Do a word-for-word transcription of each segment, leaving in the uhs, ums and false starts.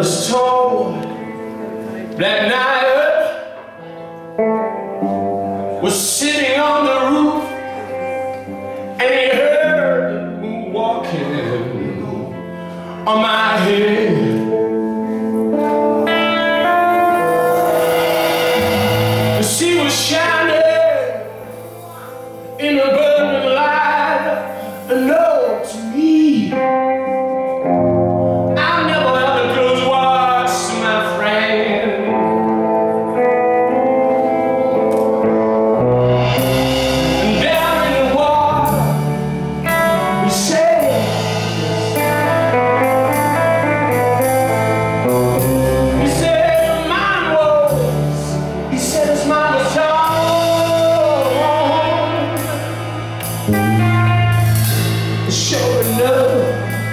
another storm. That night was sitting on the roof, and he heard the moon walking on my head. And she was shining in a burning light, and no to me. Sure enough.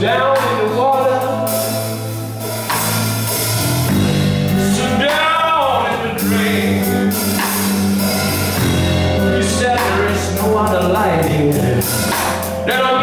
down in the water, so down in the drain. You said there is no other light here.